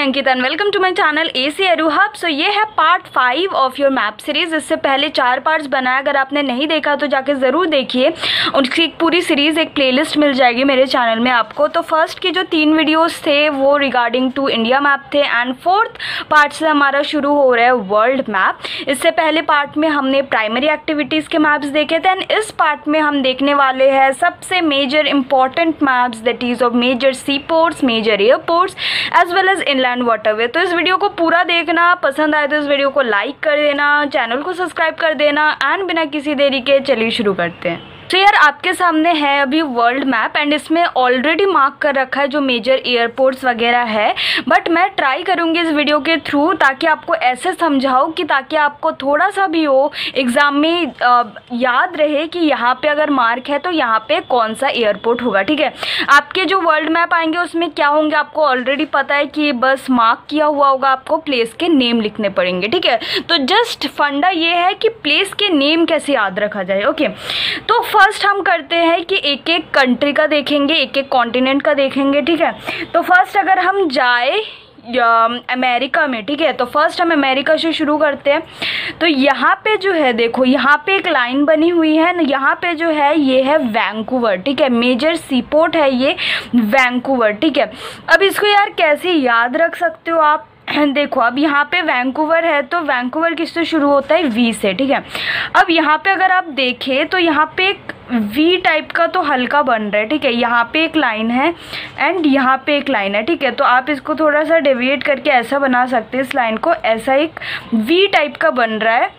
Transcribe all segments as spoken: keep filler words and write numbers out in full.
मैं Ankit and welcome to my channel AC acruhub। So ये है part five of your map series. इससे पहले चार पार्ट्स बनाया, अगर आपने नहीं देखा तो जाके ज़रूर देखिए, उनकी एक पूरी सीरीज़ एक प्लेलिस्ट मिल जाएगी मेरे चैनल में आपको। तो फर्स्ट के जो तीन वीडियोस थे वो रिगार्डिंग टू इंडिया मैप थे एंड फोर्थ पार्ट से हमारा शुरू हो रहा है वर्ल्ड मैप। इससे पहले पार्ट में हमने प्राइमरी एक्टिविटीज़ के मैप्स देखे थे एंड इस पार्ट में हम देखने वाले हैं सबसे major important maps that is of major sea ports, major airports as well as inland waterway. तो इस वीडियो को पूरा देखना, पसंद आए तो इस वीडियो को लाइक कर देना, चैनल को सब्सक्राइब कर देना एंड बिना किसी देरी के चलिए शुरू करते हैं। तो यार आपके सामने है अभी वर्ल्ड मैप एंड इसमें ऑलरेडी मार्क कर रखा है जो मेजर एयरपोर्ट्स वगैरह है, बट मैं ट्राई करूँगी इस वीडियो के थ्रू ताकि आपको ऐसे समझाऊँ कि ताकि आपको थोड़ा सा भी हो एग्ज़ाम में आ, याद रहे कि यहाँ पे अगर मार्क है तो यहाँ पे कौन सा एयरपोर्ट होगा। ठीक है, आपके जो वर्ल्ड मैप आएंगे उसमें क्या होंगे आपको ऑलरेडी पता है कि बस मार्क किया हुआ होगा, आपको प्लेस के नेम लिखने पड़ेंगे। ठीक है, तो जस्ट फंडा ये है कि प्लेस के नेम कैसे याद रखा जाए। ओके, तो फर्स्ट हम करते हैं कि एक एक कंट्री का देखेंगे, एक एक कॉन्टिनेंट का देखेंगे। ठीक है, तो फर्स्ट अगर हम जाए अमेरिका में, ठीक है, तो फर्स्ट हम अमेरिका से शुरू करते हैं। तो यहाँ पे जो है देखो, यहाँ पे एक लाइन बनी हुई है, यहाँ पे जो है ये है वैंकूवर। ठीक है, मेजर सीपोर्ट है ये वैंकूवर। ठीक है, अब इसको यार कैसे याद रख सकते हो आप, देखो अब यहाँ पे वैंकूवर है तो वैंकूवर किससे शुरू होता है, वी से। ठीक है, अब यहाँ पे अगर आप देखें तो यहाँ पे एक वी टाइप का तो हल्का बन रहा है। ठीक है, यहाँ पे एक लाइन है एंड यहाँ पे एक लाइन है। ठीक है, तो आप इसको थोड़ा सा डेविएट करके ऐसा बना सकते हैं, इस लाइन को ऐसा एक वी टाइप का बन रहा है,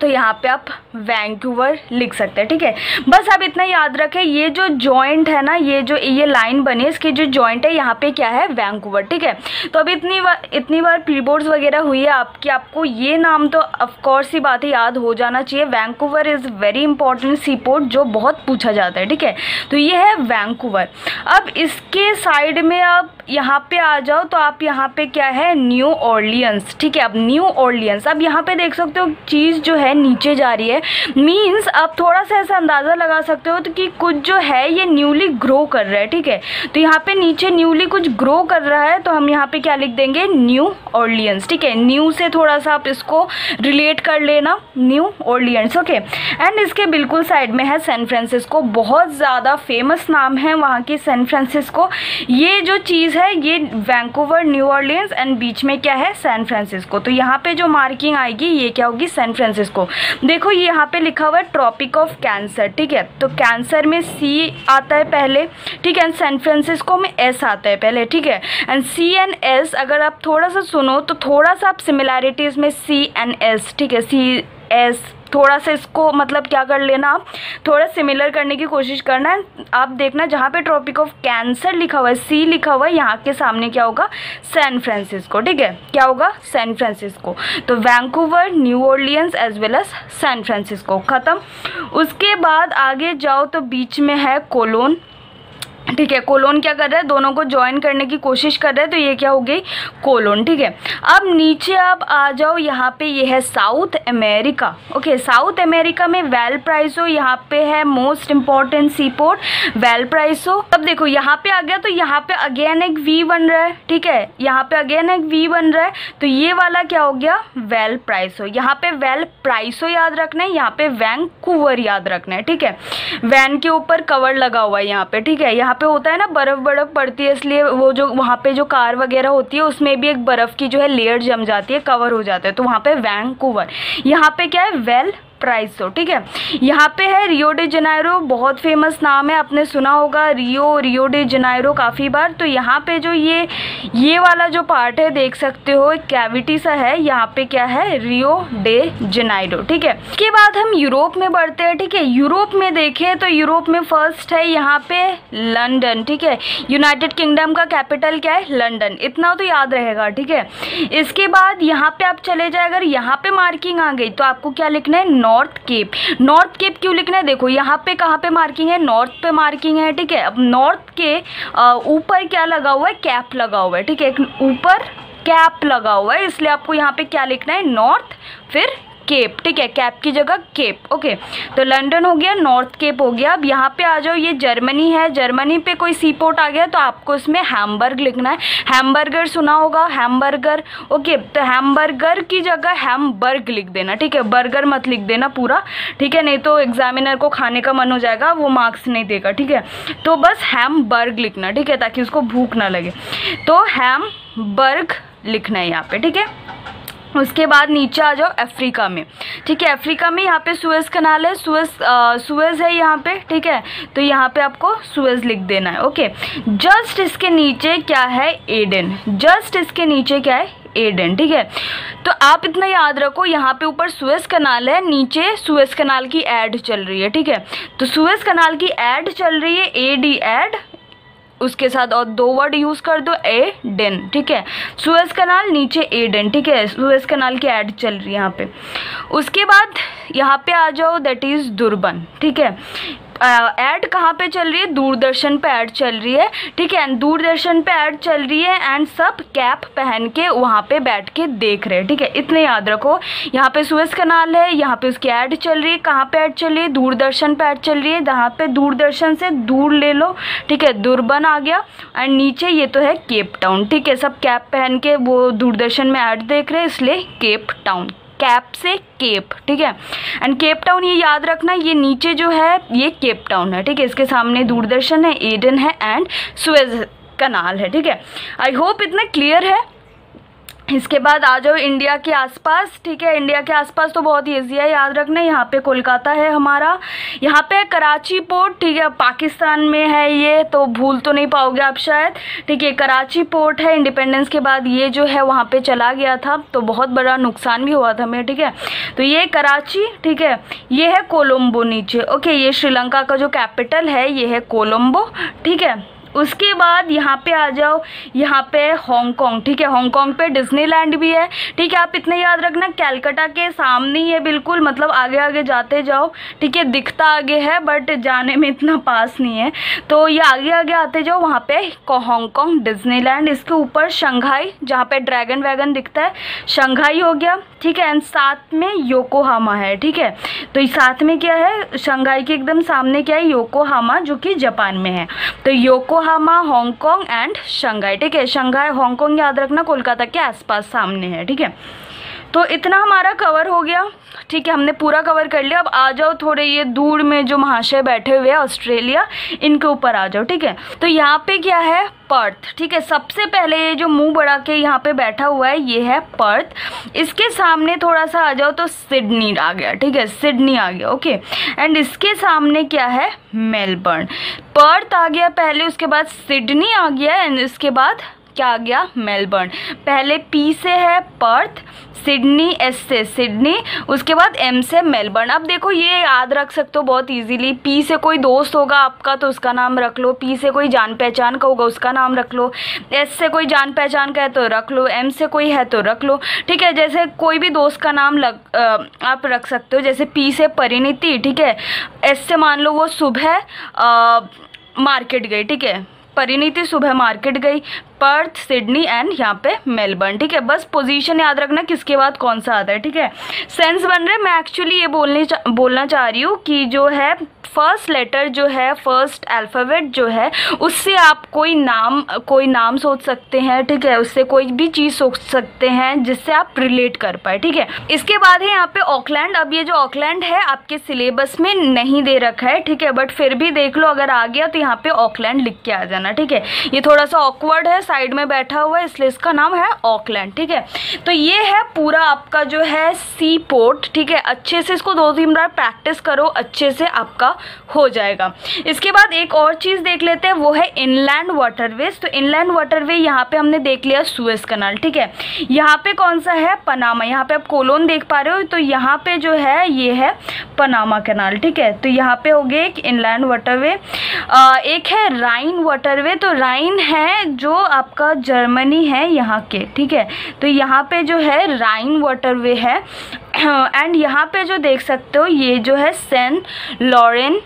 तो यहाँ पे आप वैंकूवर लिख सकते हैं। ठीक है, बस आप इतना याद रखें, ये जो जॉइंट है ना, ये जो ये लाइन बनी है इसकी जो जॉइंट है यहाँ पे क्या है, वैंकूवर। ठीक है, तो अब इतनी बार इतनी बार प्री बोर्ड्स वगैरह हुई है आपकी, आपको ये नाम तो ऑफकोर्स ही बात है याद हो जाना चाहिए। Vancouver is very important sea port जो बहुत पूछा जाता है। ठीक है, तो ये है वैंकूवर। अब इसके साइड में आप यहाँ पर आ जाओ तो आप यहाँ पर क्या है, न्यू ऑर्लियंस। ठीक है, अब न्यू ऑर्लियंस अब यहाँ पर देख सकते हो चीज़ जो है नीचे जा रही है, मीन्स आप थोड़ा सा ऐसा अंदाज़ा लगा सकते हो तो कि कुछ जो है ये न्यूली ग्रो कर रहा है। ठीक है, तो यहाँ पे नीचे न्यूली कुछ ग्रो कर रहा है, तो हम यहाँ पे क्या लिख देंगे, न्यू ऑर्लियंस। ठीक है, न्यू से थोड़ा सा आप इसको रिलेट कर लेना, न्यू ऑर्लियंस। ओके, एंड इसके बिल्कुल साइड में है सैन फ्रांसिस्को, बहुत ज़्यादा फेमस नाम है वहाँ की सैन फ्रांसिस्को। ये जो चीज़ है ये वैंकूवर, न्यू ऑर्लियंस एंड बीच में क्या है, सैन फ्रांसिस्को। तो यहाँ पर जो मार्किंग आएगी ये क्या होगी, सैन फ्रांसिस्को। देखो यहाँ पे लिखा हुआ है ट्रॉपिक ऑफ कैंसर। ठीक है, तो कैंसर में सी आता है पहले। ठीक है, एंड सैन फ्रांसिस्को में एस आता है पहले। ठीक है, एंड सी एंड एस अगर आप थोड़ा सा सुनो तो थोड़ा सा आप सिमिलैरिटीज में सी एंड एस। ठीक है, सी एस थोड़ा सा इसको मतलब क्या कर लेना आप, थोड़ा सिमिलर करने की कोशिश करना है। आप देखना जहाँ पे ट्रॉपिक ऑफ कैंसर लिखा हुआ है, सी लिखा हुआ है, यहाँ के सामने क्या होगा, सैन फ्रांसिस्को। ठीक है, क्या होगा, सैन फ्रांसिस्को। तो Vancouver, New Orleans as well as San Francisco ख़त्म। उसके बाद आगे जाओ तो बीच में है कोलोन। ठीक है, कोलोन क्या कर रहा है, दोनों को ज्वाइन करने की कोशिश कर रहा है, तो ये क्या हो गई, कोलोन। ठीक है, अब नीचे आप आ जाओ, यहाँ पे ये है South America. Okay, South America में वेलप्राइसो, यहाँ पे है most important sea port Valparaiso. अब देखो यहाँ पे आ गया तो यहाँ पे अगेन एक वी बन रहा है। ठीक है, यहाँ पे अगेन एक वी बन रहा है, तो ये वाला क्या हो गया, वेलप्राइसो। यहाँ पे वेलप्राइसो याद रखना है, यहाँ पे वैंकूवर याद रखना है। ठीक है, वैन के ऊपर कवर लगा हुआ है यहाँ पे। ठीक है, यहाँ पे होता है ना बर्फ़ बर्फ़ पड़ती है, इसलिए वो जो वहाँ पे जो कार वगैरह होती है उसमें भी एक बर्फ़ की जो है लेयर जम जाती है, कवर हो जाता है, तो वहाँ पे वैंकूवर। यहाँ पे क्या है, वेल प्राइस हो। ठीक है, यहाँ पे है रियो डे जनेरो, बहुत फेमस नाम है, आपने सुना होगा रियो रियो डे जनेरो काफ़ी बार। तो यहाँ पे जो ये ये वाला जो पार्ट है देख सकते हो एक कैविटी सा है, यहाँ पे क्या है, रियो डे जनेरो। ठीक है, इसके बाद हम यूरोप में बढ़ते हैं। ठीक है, यूरोप में देखें तो यूरोप में फर्स्ट है यहाँ पे लंदन। ठीक है, यूनाइटेड किंगडम का कैपिटल क्या है, लंदन, इतना तो याद रहेगा। ठीक है, इसके बाद यहाँ पे आप चले जाए, अगर यहाँ पे मार्किंग आ गई तो आपको क्या लिखना है, नॉर्थ केप। नॉर्थ केप क्यों लिखना है, देखो यहाँ पे कहाँ पे मार्किंग है, नॉर्थ पे मार्किंग है। ठीक है, अब नॉर्थ के ऊपर क्या लगा हुआ है, कैप लगा हुआ है। ठीक है, ऊपर कैप लगा हुआ है, इसलिए आपको यहाँ पे क्या लिखना है, नॉर्थ फिर केप, ठीक है, कैप की जगह केप, ओके। तो लंदन हो गया, नॉर्थ केप हो गया। अब यहाँ पे आ जाओ, ये जर्मनी है, जर्मनी पे कोई सी पोर्ट आ गया तो आपको इसमें हैमबर्ग लिखना है। हैमबर्गर सुना होगा, हैमबर्गर, ओके। तो हैमबर्गर की जगह हैमबर्ग लिख देना, ठीक है, बर्गर मत लिख देना पूरा, ठीक है, नहीं तो एग्जामिनर को खाने का मन हो जाएगा, वो मार्क्स नहीं देगा, ठीक है। तो बस हैमबर्ग लिखना, ठीक है, ताकि उसको भूख ना लगे, तो हैमबर्ग लिखना है यहाँ पे, ठीक है। उसके बाद नीचे आ जाओ अफ्रीका में, ठीक है। अफ्रीका में यहाँ पे सुएज कनाल है, सुएज सुएज है यहाँ पे, ठीक है, तो यहाँ पे आपको सुएज लिख देना है, ओके। जस्ट इसके नीचे क्या है, एडन, जस्ट इसके नीचे क्या है, एडन, ठीक है। तो आप इतना याद रखो, यहाँ पे ऊपर सुएज कनाल है, नीचे सुएज कनाल की एड चल रही है, ठीक है। तो सुएज कनाल की एड चल रही है, ए डी एड, उसके साथ और दो वर्ड यूज़ कर दो, ए डेन, ठीक है। सुएज कनाल नीचे ए डेन, ठीक है, सुएज कनाल की ऐड चल रही है यहाँ पे। उसके बाद यहाँ पे आ जाओ, दैट इज़ दुर्बन, ठीक है। ऐड कहाँ पे चल रही है, दूरदर्शन पे ऐड चल रही है, ठीक है, एंड दूरदर्शन पे ऐड चल रही है, एंड सब कैप पहन के वहाँ पे बैठ के देख रहे हैं, ठीक है, इतने याद रखो। यहाँ पे सुएज कनाल है, यहाँ पे उसकी ऐड चल रही है, कहाँ पे ऐड चल रही है, दूरदर्शन पे ऐड चल रही है, जहाँ पे दूरदर्शन से दूर ले लो, ठीक है, दुर्बन आ गया, एंड नीचे ये तो है केप टाउन, ठीक है, सब कैप पहन के वो दूरदर्शन में ऐड देख रहे हैं, इसलिए केप टाउन, कैप से केप, ठीक है। एंड केप टाउन ये याद रखना, ये नीचे जो है ये केप टाउन है, ठीक है, इसके सामने दूरदर्शन है, एडन है, एंड सुएज कनाल है, ठीक है। आई होप इतना क्लियर है। इसके बाद आ जाओ इंडिया के आसपास, ठीक है। इंडिया के आसपास तो बहुत ईजी है, याद रखना। यहाँ पे कोलकाता है हमारा, यहाँ पे कराची पोर्ट, ठीक है, पाकिस्तान में है ये, तो भूल तो नहीं पाओगे आप शायद, ठीक है। कराची पोर्ट है, इंडिपेंडेंस के बाद ये जो है वहाँ पे चला गया था, तो बहुत बड़ा नुकसान भी हुआ था हमें, ठीक है। तो ये कराची, ठीक है, ये है कोलम्बो नीचे, ओके, ये श्रीलंका का जो कैपिटल है ये है कोलम्बो, ठीक है। उसके बाद यहाँ पे आ जाओ, यहाँ पे हांगकांग, ठीक है, हांगकांग पे डिज्नीलैंड भी है, ठीक है। आप इतने याद रखना, कैलकाटा के सामने ही है बिल्कुल, मतलब आगे आगे जाते जाओ, ठीक है, दिखता आगे है बट जाने में इतना पास नहीं है, तो ये आगे आगे आते जाओ, वहाँ पे हांगकांग, डिज्नीलैंड, इसके ऊपर शंघाई, जहाँ पे ड्रैगन वैगन दिखता है, शंघाई हो गया, ठीक है, एंड साथ में योकोहामा है, ठीक है। तो साथ में क्या है, शंघाई के एकदम सामने क्या है, योकोहामा, जो कि जापान में है। तो योको हामा, हांगकांग एंड शंघाई, ठीक है, शंघाई हांगकांग याद रखना, कोलकाता के आसपास सामने है, ठीक है। तो इतना हमारा कवर हो गया, ठीक है, हमने पूरा कवर कर लिया। अब आ जाओ थोड़े ये दूर में जो महाशय बैठे हुए हैं, ऑस्ट्रेलिया, इनके ऊपर आ जाओ, ठीक है। तो यहाँ पे क्या है, पर्थ, ठीक है। सबसे पहले ये जो मुंह बढ़ा के यहाँ पे बैठा हुआ है ये है पर्थ, इसके सामने थोड़ा सा आ जाओ तो सिडनी आ गया, ठीक है, सिडनी आ गया, ओके। एंड इसके सामने क्या है, मेलबर्न। पर्थ आ गया पहले, उसके बाद सिडनी आ गया, एंड इसके बाद क्या आ गया, मेलबर्न। पहले पी से है पर्थ, सिडनी, एस से सिडनी, उसके बाद एम से मेलबर्न। अब देखो ये याद रख सकते हो बहुत इजीली, पी से कोई दोस्त होगा आपका तो उसका नाम रख लो, पी से कोई जान पहचान का होगा उसका नाम रख लो, एस से कोई जान पहचान का है तो रख लो, एम से कोई है तो रख लो, ठीक है। जैसे कोई भी दोस्त का नाम लग, आ, आप रख सकते हो, जैसे पी से परिणीति, ठीक है, एस से मान लो वो सुबह मार्केट गई, ठीक है, परिणीति सुबह मार्केट गई, पर्थ, सिडनी एंड यहाँ पे मेलबर्न, ठीक है। बस पोजीशन याद रखना किसके बाद कौन सा आता है, ठीक है, सेंस बन रहे। मैं एक्चुअली ये बोलने चा, बोलना चाह रही हूँ कि जो है फर्स्ट लेटर जो है, फर्स्ट अल्फ़ाबेट जो है, उससे आप कोई नाम कोई नाम सोच सकते हैं, ठीक है, उससे कोई भी चीज़ सोच सकते हैं जिससे आप रिलेट कर पाए, ठीक है। इसके बाद है यहाँ पे ऑकलैंड। अब ये जो ऑकलैंड है आपके सिलेबस में नहीं दे रखा है, ठीक है, बट फिर भी देख लो, अगर आ गया तो यहाँ पे ऑकलैंड लिख के आ जाना, ठीक है। ये थोड़ा सा ऑकवर्ड है, साइड में बैठा हुआ है, इसलिए इसका नाम है ऑकलैंड, ठीक है। तो ये है पूरा आपका जो है सी पोर्ट, ठीक है। अच्छे से इसको दो तीन बार प्रैक्टिस करो, अच्छे से आपका हो जाएगा। इसके बाद एक और चीज़ देख लेते हैं, वो है इनलैंड वाटरवेज। तो इनलैंड वाटरवे यहाँ पे हमने देख लिया सुएज कनाल, ठीक है। यहाँ पे कौन सा है, पनामा। यहाँ पे आप कोलोन देख पा रहे हो, तो यहाँ पे जो है ये है पनामा कनाल, ठीक है। तो यहाँ पे हो गया एक इनलैंड वाटरवे। एक है राइन वाटरवे। तो राइन है जो आपका जर्मनी है यहाँ के, ठीक है। तो यहाँ पे जो है राइन वाटरवे है, एंड यहाँ पे जो देख सकते हो ये जो है सेंट लॉरेन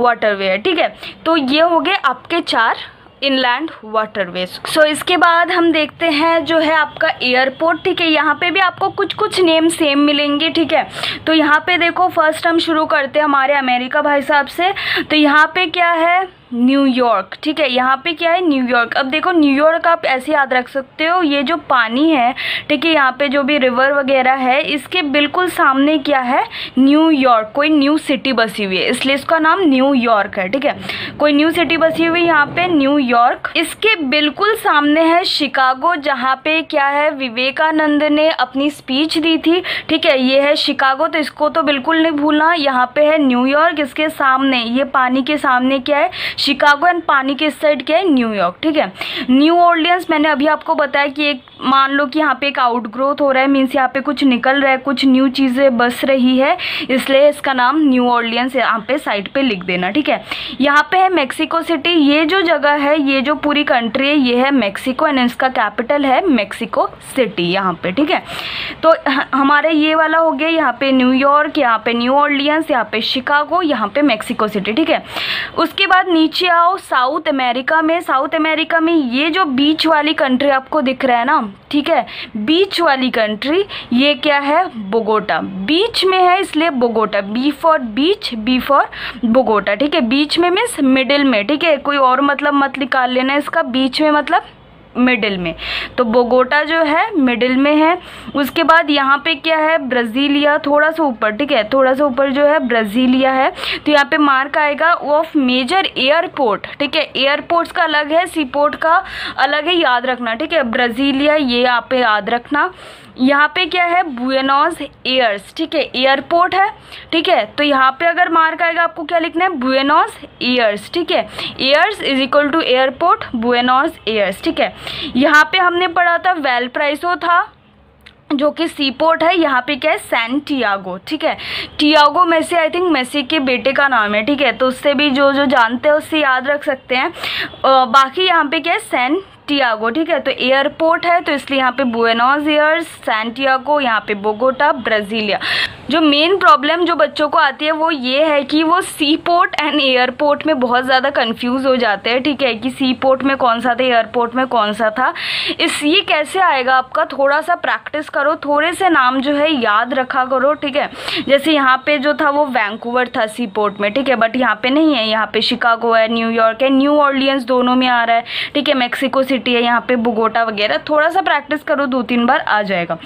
वाटरवे है, ठीक है। तो ये हो गए आपके चार इनलैंड वाटरवेज। सो इसके बाद हम देखते हैं जो है आपका एयरपोर्ट, ठीक है। यहाँ पे भी आपको कुछ कुछ नेम सेम मिलेंगे, ठीक है। तो यहाँ पे देखो फर्स्ट हम शुरू करते हैं हमारे अमेरिका भाई साहब से। तो यहाँ पे क्या है न्यूयॉर्क, ठीक है। यहाँ पे क्या है न्यूयॉर्क। अब देखो न्यूयॉर्क आप ऐसे याद रख सकते हो, ये जो पानी है, ठीक है, यहाँ पे जो भी रिवर वगैरह है इसके बिल्कुल सामने क्या है न्यूयॉर्क, कोई न्यू सिटी बसी हुई है, इसलिए इसका नाम न्यूयॉर्क है, ठीक है। कोई न्यू सिटी बसी हुई यहाँ पे न्यूयॉर्क। इसके बिल्कुल सामने है शिकागो, जहाँ पे क्या है विवेकानंद ने अपनी स्पीच दी थी, ठीक है। ये है शिकागो, तो इसको तो बिल्कुल नहीं भूलना। यहाँ पे है न्यूयॉर्क, इसके सामने ये पानी के सामने क्या है शिकागो एंड पानी के इस साइड क्या है न्यूयॉर्क, ठीक है। न्यू ऑर्लियंस मैंने अभी आपको बताया कि एक मान लो कि यहाँ पे एक आउटग्रोथ हो रहा है, मीन्स यहाँ पे कुछ निकल रहा है, कुछ न्यू चीज़ें बस रही है, इसलिए इसका नाम न्यू ऑर्लियंस यहाँ पे साइड पे लिख देना, ठीक है। यहाँ पे है मेक्सिको सिटी, ये जो जगह है, ये जो पूरी कंट्री है ये है मेक्सिको एंड इसका कैपिटल है मेक्सिको सिटी यहाँ पे, ठीक है। तो हमारे ये वाला हो गया, यहाँ पे न्यूयॉर्क, यहाँ पे न्यू ऑर्लियंस, यहाँ पे शिकागो, यहाँ पे मेक्सिको सिटी, ठीक है। उसके बाद नीचे आओ साउथ अमेरिका में। साउथ अमेरिका में ये जो बीच वाली कंट्री आपको दिख रहा है ना, ठीक है, बीच वाली कंट्री, ये क्या है बोगोटा, बीच में है इसलिए बोगोटा, बी फॉर बीच, बी फॉर बोगोटा, ठीक है। बीच में मीन्स मिडिल में, ठीक है, कोई और मतलब मत निकाल लेना इसका, बीच में मतलब मिडिल में, तो बोगोटा जो है मिडिल में है। उसके बाद यहाँ पे क्या है ब्राज़ीलिया, थोड़ा सा ऊपर, ठीक है, थोड़ा सा ऊपर जो है ब्राज़ीलिया है, तो यहाँ पे मार्क आएगा ऑफ मेजर एयरपोर्ट, ठीक है। एयरपोर्ट्स का अलग है, सीपोर्ट का अलग है, याद रखना, ठीक है। ब्राज़ीलिया ये यहाँ पे याद रखना। यहाँ पे क्या है ब्यूनोस एयर्स, ठीक है, एयरपोर्ट है, ठीक है। तो यहाँ पे अगर मार्क आएगा आपको क्या लिखना है ब्यूनोस एयर्स, ठीक है। Aires is equal to airport Buenos Aires, ठीक है। यहाँ पे हमने पढ़ा था वेलप्राइसो था जो कि सीपोर्ट है, यहाँ पे क्या है सैंटियागो, ठीक है। Tiago Messi, I think Messi के बेटे का नाम है, ठीक है, तो उससे भी जो जो जानते हैं उससे याद रख सकते हैं। आ, बाकी यहाँ पे क्या है सैन सैंटियागो, ठीक है, तो एयरपोर्ट है तो इसलिए यहाँ पे बुएनोस एयर्स, सैंटियागो, यहाँ पे बोगोटा, ब्राज़ीलिया। जो मेन प्रॉब्लम जो बच्चों को आती है वो ये है कि वो सी पोर्ट एंड एयरपोर्ट में बहुत ज़्यादा कंफ्यूज हो जाते हैं, ठीक है, कि सी पोर्ट में कौन सा था, एयरपोर्ट में कौन सा था। इस ये कैसे आएगा आपका, थोड़ा सा प्रैक्टिस करो, थोड़े से नाम जो है याद रखा करो, ठीक है। जैसे यहाँ पर जो था वो वैंकूवर था सी पोर्ट में, ठीक है, बट यहाँ पर नहीं है, यहाँ पर शिकागो है, न्यूयॉर्क है, न्यू ऑर्लियंस दोनों में आ रहा है, ठीक है, मैक्सिको है, यहाँ पे बोगोटा वगैरह। थोड़ा सा प्रैक्टिस करो, दो तीन बार आ जाएगा।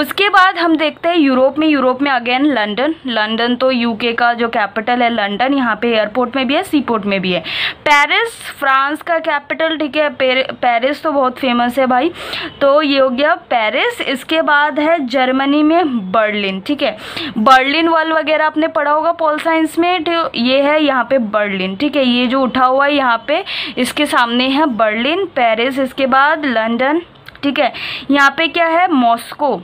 उसके बाद हम देखते हैं यूरोप में। यूरोप में अगेन लंदन, लंदन तो यूके का जो कैपिटल है लंदन, यहाँ पे एयरपोर्ट में भी है, सीपोर्ट में भी है। पेरिस फ्रांस का कैपिटल, ठीक है, पेरिस तो बहुत फेमस है भाई, तो ये हो गया पेरिस। इसके बाद है जर्मनी में बर्लिन, ठीक है, बर्लिन वॉल वगैरह आपने पढ़ा होगा पॉल साइंस में, ये है यहाँ पे बर्लिन, ठीक है, ये जो उठा हुआ है यहाँ पे इसके सामने है बर्लिन, पेरिस। इसके बाद लंदन, ठीक है, यहाँ पे क्या है मॉस्को,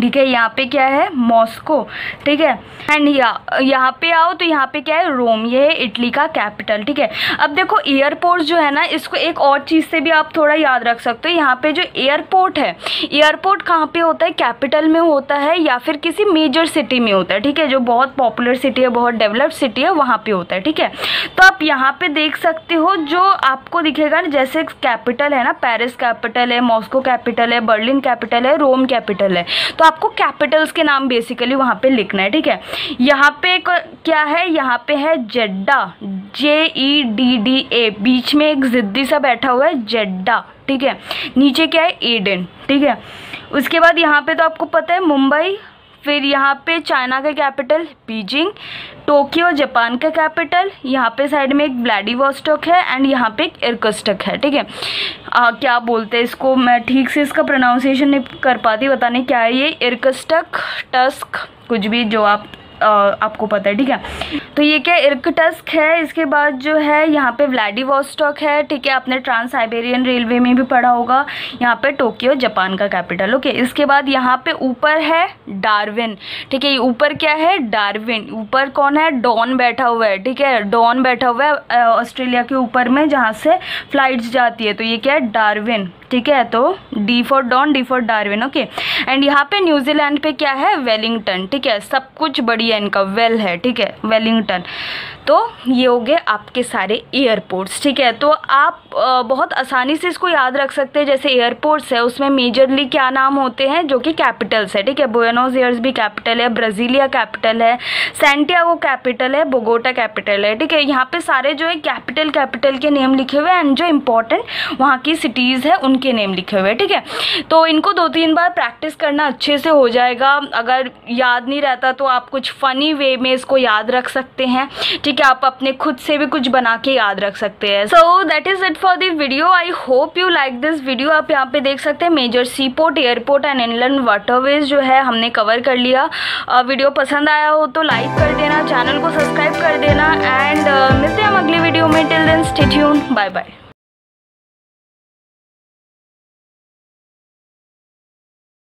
ठीक है, यहाँ पे क्या है मॉस्को, ठीक है। एंड यहाँ यहाँ पे आओ तो यहाँ पे क्या है रोम, ये है इटली का कैपिटल, ठीक है। अब देखो एयरपोर्ट जो है ना, इसको एक और चीज़ से भी आप थोड़ा याद रख सकते हो। यहाँ पे जो एयरपोर्ट है, एयरपोर्ट कहाँ पे होता है, कैपिटल में होता है या फिर किसी मेजर सिटी में होता है, ठीक है, जो बहुत पॉपुलर सिटी है, बहुत डेवलप्ड सिटी है, वहाँ पर होता है, ठीक है। तो आप यहाँ पर देख सकते हो, जो आपको दिखेगा ना, जैसे कैपिटल है ना, पेरिस कैपिटल है, मॉस्को कैपिटल है, बर्लिन कैपिटल है, रोम कैपिटल है, तो आपको कैपिटल्स के नाम बेसिकली वहाँ पे लिखना है, ठीक है। यहाँ पे क्या है, यहाँ पे है जेड्डा, जे ई डी डी ए, बीच में एक जिद्दी सा बैठा हुआ है जेड्डा, ठीक है। नीचे क्या है एडेन, ठीक है। उसके बाद यहाँ पे तो आपको पता है मुंबई, फिर यहाँ पे चाइना का कैपिटल बीजिंग, टोक्यो जापान का कैपिटल, यहाँ पे साइड में एक व्लादिवोस्टॉक है एंड यहाँ पे एक इरकुत्स्क है, ठीक है। क्या बोलते हैं इसको, मैं ठीक से इसका प्रोनाउंसिएशन नहीं कर पाती, बताने क्या है ये, इरकुत्स्क, टस्क, कुछ भी जो आप आ, आपको पता है, ठीक है। तो ये क्या इरकुत्स्क है। इसके बाद जो है यहाँ पे व्लादिवोस्टॉक है, ठीक है, आपने ट्रांस साइबेरियन रेलवे में भी पढ़ा होगा। यहाँ पे टोक्यो जापान का कैपिटल, ओके। इसके बाद यहाँ पे ऊपर है डार्विन, ठीक है, ऊपर क्या है डार्विन, ऊपर कौन है डॉन बैठा हुआ है, ठीक है, डॉन बैठा हुआ है ऑस्ट्रेलिया के ऊपर में, जहाँ से फ्लाइट्स जाती है, तो ये क्या है डार्विन, ठीक है, तो D for don, D for Darwin, okay. And यहाँ पे न्यूजीलैंड पे क्या है वेलिंगटन, ठीक है, सब कुछ बढ़िया इनका वेल है, ठीक है, वेलिंगटन। तो ये हो गए आपके सारे एयरपोर्ट्स, ठीक है। तो आप बहुत आसानी से इसको याद रख सकते हैं। जैसे एयरपोर्ट्स है उसमें मेजरली क्या नाम होते हैं जो कि कैपिटल्स है, ठीक है। ब्यूनस आयर्स भी कैपिटल है, ब्राज़ीलिया कैपिटल है, सैंटियागो कैपिटल है, बोगोटा कैपिटल है, ठीक है। यहाँ पे सारे जो है कैपिटल कैपिटल के नेम लिखे हुए हैं एंड जो इम्पोर्टेंट वहाँ की सिटीज़ है उनके नेम लिखे हुए हैं, ठीक है। तो इनको दो तीन बार प्रैक्टिस करना अच्छे से हो जाएगा। अगर याद नहीं रहता तो आप कुछ फ़नी वे में इसको याद रख सकते हैं, ठीक है। आप अपने खुद से भी कुछ बना के याद रख सकते हैं। So that is it for the video. I hope you like this video. आप यहाँ पे देख सकते हैं major sea port, airport and inland waterways जो है हमने कवर कर लिया। वीडियो पसंद आया हो तो लाइक कर देना, चैनल को सब्सक्राइब कर देना एंड मिलते हैं हम अगले वीडियो में। Till then stay tuned, bye bye.